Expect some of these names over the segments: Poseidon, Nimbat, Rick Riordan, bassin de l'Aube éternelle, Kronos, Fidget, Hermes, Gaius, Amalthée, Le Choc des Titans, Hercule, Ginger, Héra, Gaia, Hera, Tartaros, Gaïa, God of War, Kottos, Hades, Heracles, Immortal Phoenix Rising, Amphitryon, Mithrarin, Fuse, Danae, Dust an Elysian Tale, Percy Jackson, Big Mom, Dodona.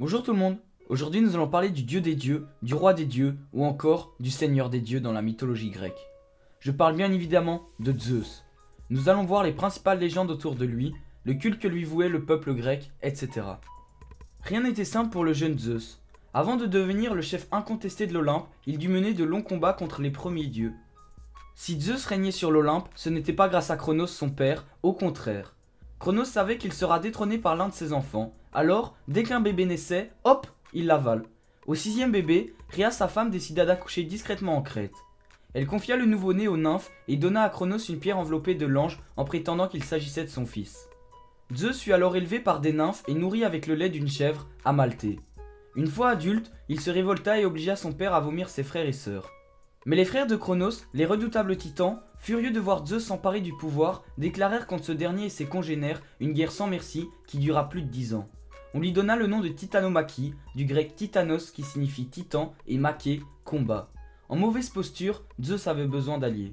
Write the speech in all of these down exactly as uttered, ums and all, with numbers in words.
Bonjour tout le monde, aujourd'hui nous allons parler du dieu des dieux, du roi des dieux ou encore du seigneur des dieux dans la mythologie grecque. Je parle bien évidemment de Zeus. Nous allons voir les principales légendes autour de lui, le culte que lui vouait le peuple grec, et cetera. Rien n'était simple pour le jeune Zeus. Avant de devenir le chef incontesté de l'Olympe, il dut mener de longs combats contre les premiers dieux. Si Zeus régnait sur l'Olympe, ce n'était pas grâce à Kronos son père, au contraire. Kronos savait qu'il sera détrôné par l'un de ses enfants. Alors, dès qu'un bébé naissait, hop, il l'avale. Au sixième bébé, Rhea, sa femme, décida d'accoucher discrètement en Crète. Elle confia le nouveau-né aux nymphes et donna à Kronos une pierre enveloppée de langes en prétendant qu'il s'agissait de son fils. Zeus fut alors élevé par des nymphes et nourri avec le lait d'une chèvre, Amalthée. Une fois adulte, il se révolta et obligea son père à vomir ses frères et sœurs. Mais les frères de Kronos, les redoutables titans, furieux de voir Zeus s'emparer du pouvoir, déclarèrent contre ce dernier et ses congénères une guerre sans merci qui dura plus de dix ans. On lui donna le nom de Titanomachy, du grec Titanos qui signifie titan et maché, combat. En mauvaise posture, Zeus avait besoin d'alliés.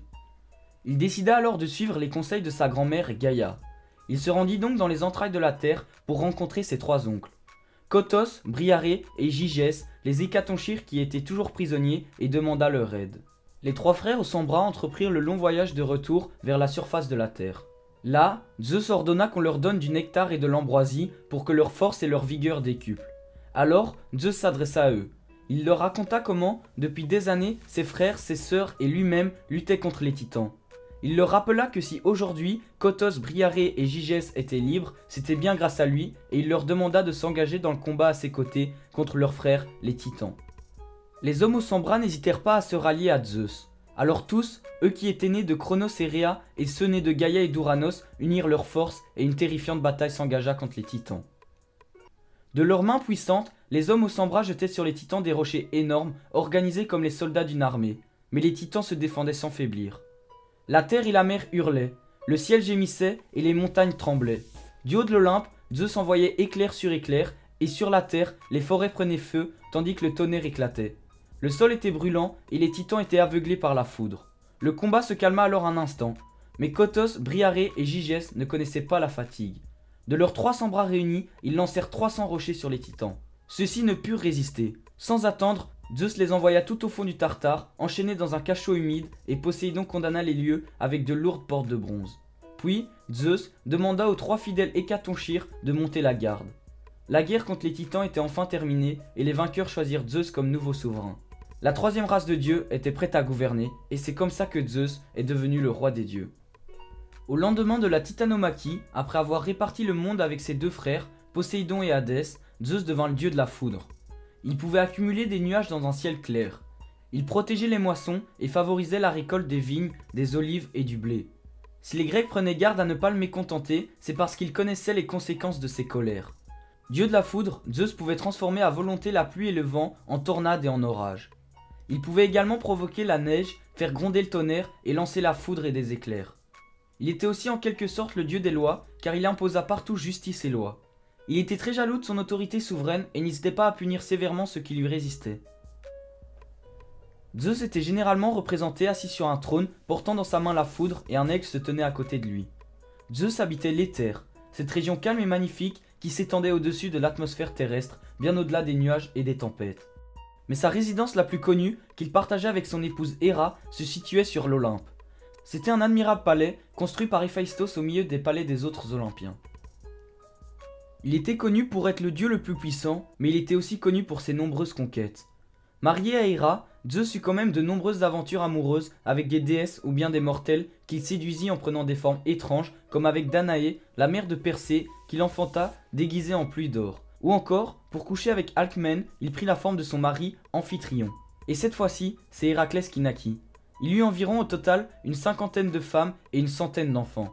Il décida alors de suivre les conseils de sa grand-mère Gaia. Il se rendit donc dans les entrailles de la terre pour rencontrer ses trois oncles. Kottos, Briareos et Gyges, les Hekatonkheires qui étaient toujours prisonniers, et demanda leur aide. Les trois frères aux cent bras entreprirent le long voyage de retour vers la surface de la terre. Là, Zeus ordonna qu'on leur donne du nectar et de l'ambroisie pour que leur force et leur vigueur décuplent. Alors, Zeus s'adressa à eux. Il leur raconta comment, depuis des années, ses frères, ses sœurs et lui-même luttaient contre les titans. Il leur rappela que si aujourd'hui, Kottos, Briareos et Gyges étaient libres, c'était bien grâce à lui, et il leur demanda de s'engager dans le combat à ses côtés contre leurs frères, les titans. Les hommes aux cent bras n'hésitèrent pas à se rallier à Zeus. Alors tous, eux qui étaient nés de Kronos et Rhea, et ceux nés de Gaïa et d'Ouranos, unirent leurs forces et une terrifiante bataille s'engagea contre les titans. De leurs mains puissantes, les hommes aux cent bras jetaient sur les titans des rochers énormes, organisés comme les soldats d'une armée. Mais les titans se défendaient sans faiblir. La terre et la mer hurlaient, le ciel gémissait et les montagnes tremblaient. Du haut de l'Olympe, Zeus envoyait éclair sur éclair, et sur la terre, les forêts prenaient feu, tandis que le tonnerre éclatait. Le sol était brûlant et les titans étaient aveuglés par la foudre. Le combat se calma alors un instant, mais Kottos, Briareos et Gyges ne connaissaient pas la fatigue. De leurs trois cents bras réunis, ils lancèrent trois cents rochers sur les titans. Ceux-ci ne purent résister. Sans attendre, Zeus les envoya tout au fond du Tartare, enchaînés dans un cachot humide, et Poséidon condamna les lieux avec de lourdes portes de bronze. Puis, Zeus demanda aux trois fidèles Hekatonkheires de monter la garde. La guerre contre les titans était enfin terminée, et les vainqueurs choisirent Zeus comme nouveau souverain. La troisième race de dieux était prête à gouverner, et c'est comme ça que Zeus est devenu le roi des dieux. Au lendemain de la Titanomachie, après avoir réparti le monde avec ses deux frères, Poséidon et Hadès, Zeus devint le dieu de la foudre. Il pouvait accumuler des nuages dans un ciel clair. Il protégeait les moissons et favorisait la récolte des vignes, des olives et du blé. Si les Grecs prenaient garde à ne pas le mécontenter, c'est parce qu'ils connaissaient les conséquences de ses colères. Dieu de la foudre, Zeus pouvait transformer à volonté la pluie et le vent en tornades et en orages. Il pouvait également provoquer la neige, faire gronder le tonnerre et lancer la foudre et des éclairs. Il était aussi en quelque sorte le dieu des lois, car il imposa partout justice et loi. Il était très jaloux de son autorité souveraine et n'hésitait pas à punir sévèrement ceux qui lui résistaient. Zeus était généralement représenté assis sur un trône, portant dans sa main la foudre, et un aigle se tenait à côté de lui. Zeus habitait l'éther, cette région calme et magnifique qui s'étendait au-dessus de l'atmosphère terrestre, bien au-delà des nuages et des tempêtes. Mais sa résidence la plus connue, qu'il partageait avec son épouse Hera, se situait sur l'Olympe. C'était un admirable palais, construit par Héphaïstos au milieu des palais des autres Olympiens. Il était connu pour être le dieu le plus puissant, mais il était aussi connu pour ses nombreuses conquêtes. Marié à Hera, Zeus eut quand même de nombreuses aventures amoureuses avec des déesses ou bien des mortels qu'il séduisit en prenant des formes étranges, comme avec Danae, la mère de Persée, qu'il enfanta déguisée en pluie d'or. Ou encore, pour coucher avec Alcmene, il prit la forme de son mari, Amphitryon. Et cette fois-ci, c'est Héraclès qui naquit. Il eut environ au total une cinquantaine de femmes et une centaine d'enfants.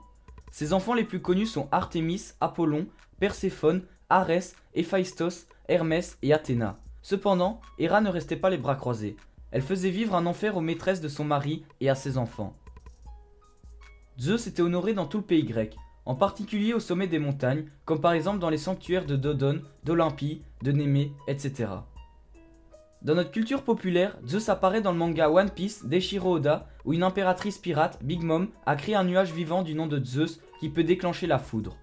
Ses enfants les plus connus sont Artemis, Apollon, Perséphone, Ares, Héphaïstos, Hermès et Athéna. Cependant, Héra ne restait pas les bras croisés. Elle faisait vivre un enfer aux maîtresses de son mari et à ses enfants. Zeus était honoré dans tout le pays grec, en particulier au sommet des montagnes, comme par exemple dans les sanctuaires de Dodone, d'Olympie, de Némée, et cetera. Dans notre culture populaire, Zeus apparaît dans le manga One Piece d'Eiichiro Oda, où une impératrice pirate, Big Mom, a créé un nuage vivant du nom de Zeus qui peut déclencher la foudre.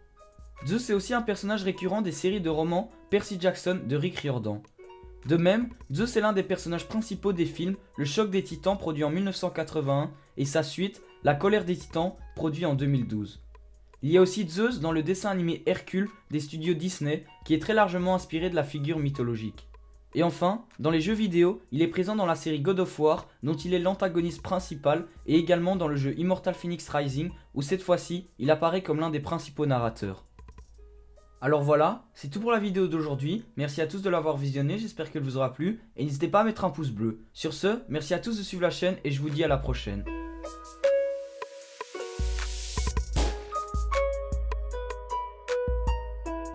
Zeus est aussi un personnage récurrent des séries de romans Percy Jackson de Rick Riordan. De même, Zeus est l'un des personnages principaux des films Le Choc des Titans produit en mille neuf cent quatre-vingt-un et sa suite La Colère des Titans produit en deux mille douze. Il y a aussi Zeus dans le dessin animé Hercule des studios Disney qui est très largement inspiré de la figure mythologique. Et enfin, dans les jeux vidéo, il est présent dans la série God of War dont il est l'antagoniste principal et également dans le jeu Immortal Phoenix Rising où cette fois-ci, il apparaît comme l'un des principaux narrateurs. Alors voilà, c'est tout pour la vidéo d'aujourd'hui, merci à tous de l'avoir visionné, j'espère qu'elle vous aura plu, et n'hésitez pas à mettre un pouce bleu. Sur ce, merci à tous de suivre la chaîne et je vous dis à la prochaine.